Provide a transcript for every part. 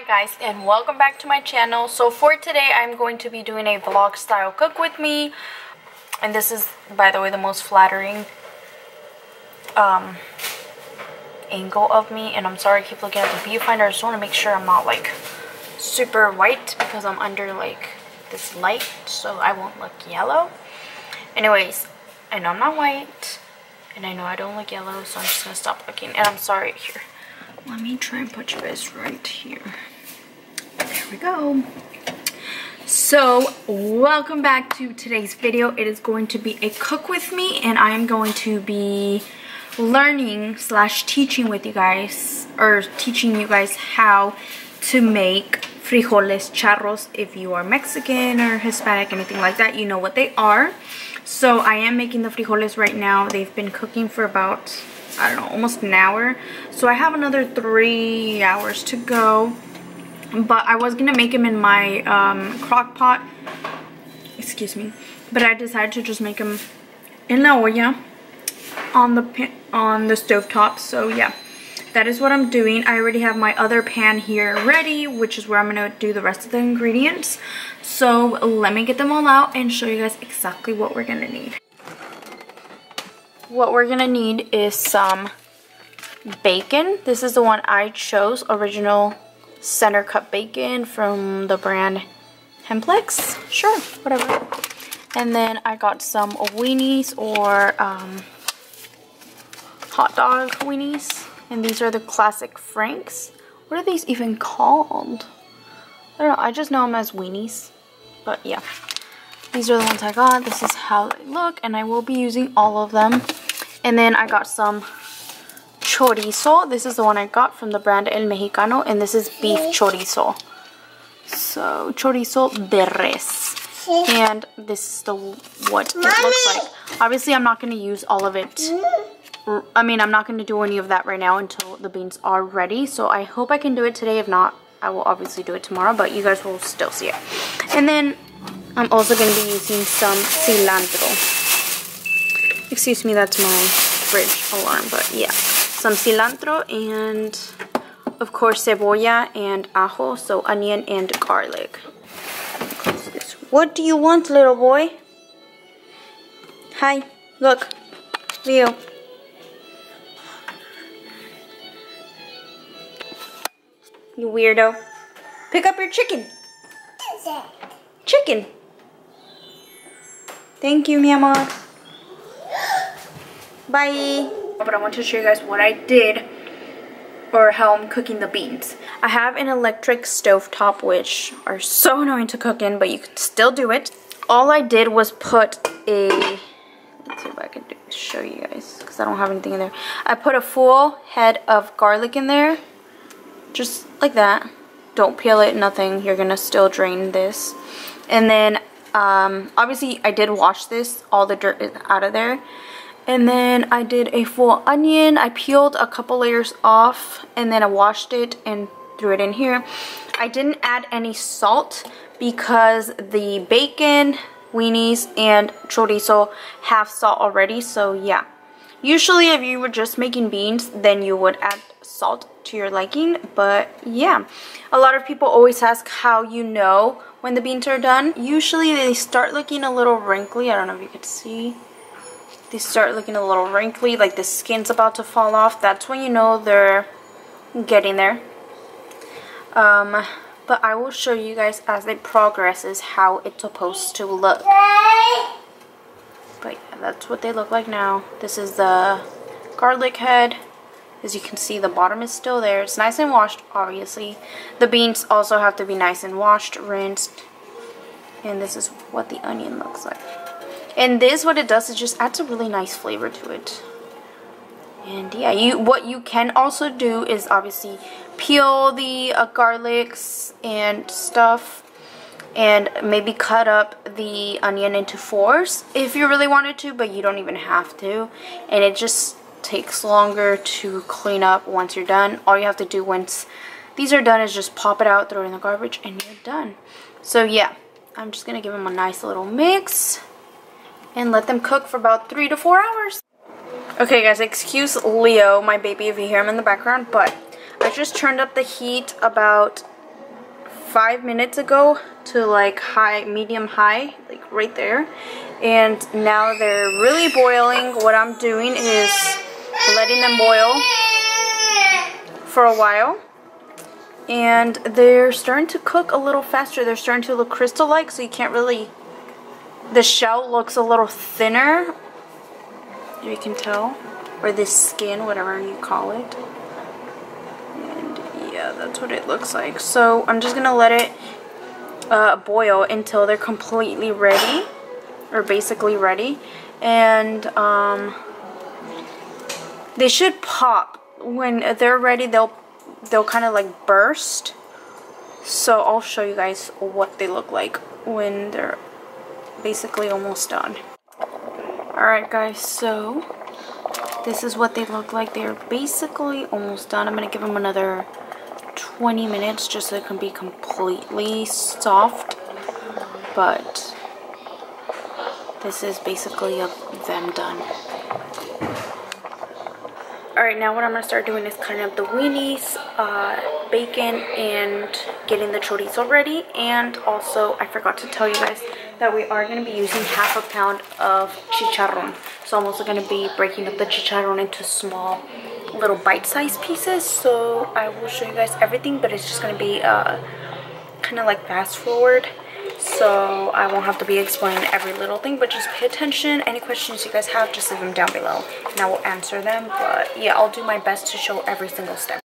Hi guys, and welcome back to my channel. So for today I'm going to be doing a vlog style cook with me, and this is, by the way, the most flattering angle of me. And I'm sorry I keep looking at the viewfinder. I just want to make sure I'm not like super white because I'm under like this light, so I won't look yellow. Anyways, I know I'm not white and I know I don't look yellow, so I'm just gonna stop looking. And I'm sorry, here, let me try and put you guys right here. There we go. So welcome back to today's video. It is going to be a cook with me, and I am going to be learning slash teaching with you guys, or teaching you guys how to make frijoles charros. If you are Mexican or Hispanic, anything like that, you know what they are. So I am making the frijoles right now. They've been cooking for about, I don't know, almost an hour. So I have another 3 hours to go. But I was gonna make them in my crock pot, excuse me, but I decided to just make them in la olla on the stovetop. So yeah, that is what I'm doing. I already have my other pan here ready, which is where I'm gonna do the rest of the ingredients. So let me get them all out and show you guys exactly what we're gonna need. What we're gonna need is some bacon. This is the one I chose, original center cut bacon from the brand Hemplex, sure, whatever. And then I got some weenies, or hot dog weenies, and these are the classic Franks. What are these even called? I don't know, I just know them as weenies, but yeah. These are the ones I got. This is how they look, and I will be using all of them. And then I got some chorizo. This is the one I got from the brand El Mexicano, and this is beef chorizo. So, chorizo de res. And this is what it looks like. Obviously, I'm not going to use all of it. I mean, I'm not going to do any of that right now until the beans are ready. So, I hope I can do it today. If not, I will obviously do it tomorrow, but you guys will still see it. And then I'm also going to be using some cilantro. Excuse me, that's my fridge alarm, but yeah. Some cilantro and, of course, cebolla and ajo, so onion and garlic. What do you want, little boy? Hi, look, Leo. You weirdo. Pick up your chicken. Chicken. Thank you, mi amor. Bye. But I want to show you guys what I did, or how I'm cooking the beans. I have an electric stove top, which are so annoying to cook in, but you can still do it. All I did was put a, let's see if I can show you guys, because I don't have anything in there. I put a full head of garlic in there, just like that. Don't peel it, nothing. You're gonna still drain this. And then, obviously I did wash this. All the dirt is out of there. And then I did a full onion. I peeled a couple layers off, and then I washed it and threw it in here. I didn't add any salt because the bacon, weenies, and chorizo have salt already, so yeah. Usually if you were just making beans, then you would add salt to your liking, but yeah. A lot of people always ask how you know when the beans are done. Usually they start looking a little wrinkly. I don't know if you could see. They start looking a little wrinkly, like the skin's about to fall off. That's when you know they're getting there. But I will show you guys as it progresses how it's supposed to look. But yeah, that's what they look like now. This is the garlic head. As you can see, the bottom is still there. It's nice and washed, obviously. The beans also have to be nice and washed, rinsed. And this is what the onion looks like. And this, what it does is just adds a really nice flavor to it. And yeah, what you can also do is obviously peel the garlics and stuff, and maybe cut up the onion into fours if you really wanted to, but you don't even have to. And it just takes longer to clean up once you're done. All you have to do once these are done is just pop it out, throw it in the garbage, and you're done. So yeah, I'm just gonna give them a nice little mix and let them cook for about 3 to 4 hours. Okay guys, excuse Leo, my baby, if you hear him in the background, but I just turned up the heat about 5 minutes ago to like high, medium high, like right there. And now they're really boiling. What I'm doing is letting them boil for a while. And they're starting to cook a little faster. They're starting to look crystal-like, so you can't really... The shell looks a little thinner, you can tell. Or this skin, whatever you call it. And yeah, that's what it looks like. So I'm just going to let it boil until they're completely ready. Or basically ready. And they should pop. When they're ready, they'll kind of like burst. So I'll show you guys what they look like when they're basically almost done. Alright guys, so this is what they look like. They're basically almost done. I'm gonna give them another 20 minutes just so it can be completely soft. But this is basically them done. Alright, now what I'm going to start doing is cutting up the weenies, bacon, and getting the chorizo ready. And also, I forgot to tell you guys that we are going to be using half a pound of chicharron. So I'm also going to be breaking up the chicharron into small little bite-sized pieces. So I will show you guys everything, but it's just going to be kind of like fast forward. So I won't have to be explaining every little thing, but just pay attention. Any questions you guys have, just leave them down below and I will answer them. But yeah, I'll do my best to show every single step.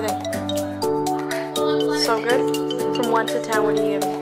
are they? So good? From 1 to 10, what do you give?